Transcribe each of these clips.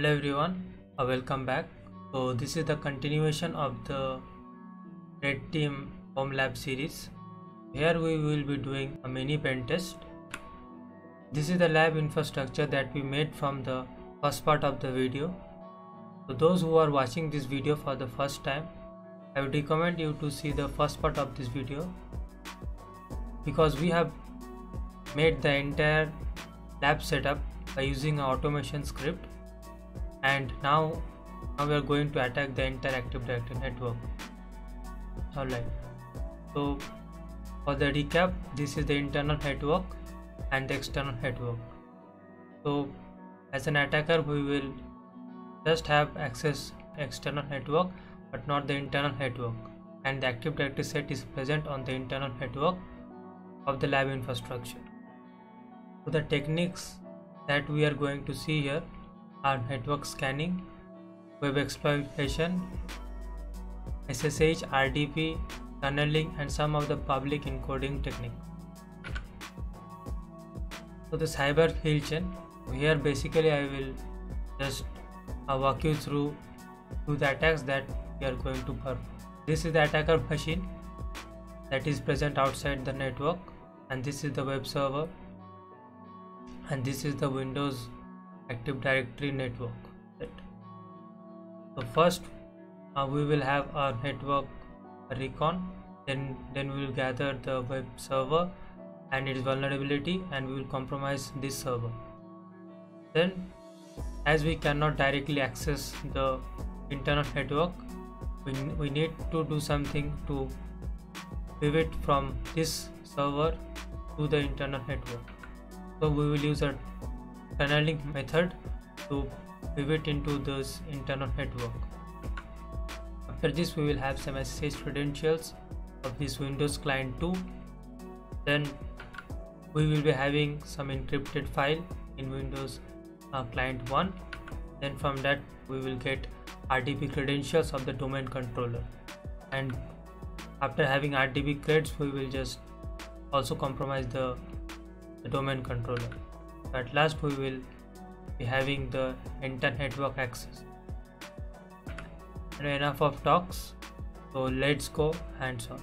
Hello everyone, welcome back. So this is the continuation of the Red Team Home Lab series. Here we will be doing a mini pen test. This is the lab infrastructure that we made from the first part of the video. So those who are watching this video for the first time, I would recommend you to see the first part of this video, because we have made the entire lab setup by using an automation script. And now we are going to attack the entire Active Directory network. Alright, so for the recap, this is the internal network and the external network. So as an attacker, we will just have access to external network but not the internal network, and the Active Directory set is present on the internal network of the lab infrastructure. So the techniques that we are going to see here are network scanning, web exploitation, SSH, RDP, tunneling, and some of the public encoding techniques. So the cyber hill chain, here basically I will just walk you through the attacks that we are going to perform. This is the attacker machine that is present outside the network, and this is the web server, and this is the Windows Active Directory network. So first we will have our network recon, then we will gather the web server and its vulnerability, and we will compromise this server. Then, as we cannot directly access the internal network, we need to do something to pivot from this server to the internal network. So we will use a tunneling method to pivot into this internal network. After this, we will have some SSH credentials of this Windows client 2. Then we will be having some encrypted file in Windows client 1. Then from that we will get RDP credentials of the domain controller, and after having RDP creds we will just also compromise the domain controller. At last we will be having the entire network access. And enough of talks, so let's go hands on.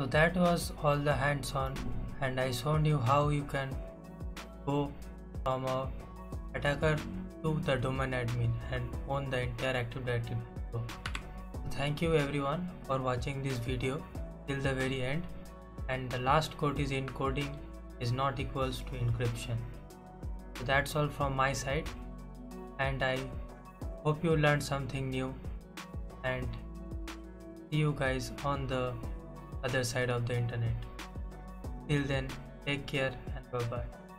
So that was all the hands-on, and I showed you how you can go from a attacker to the domain admin and own the entire Active Directory. So thank you everyone for watching this video till the very end. And the last quote is encoding is not equals to encryption. So that's all from my side, and I hope you learned something new, and see you guys on the other side of the internet. Till then, take care and bye bye.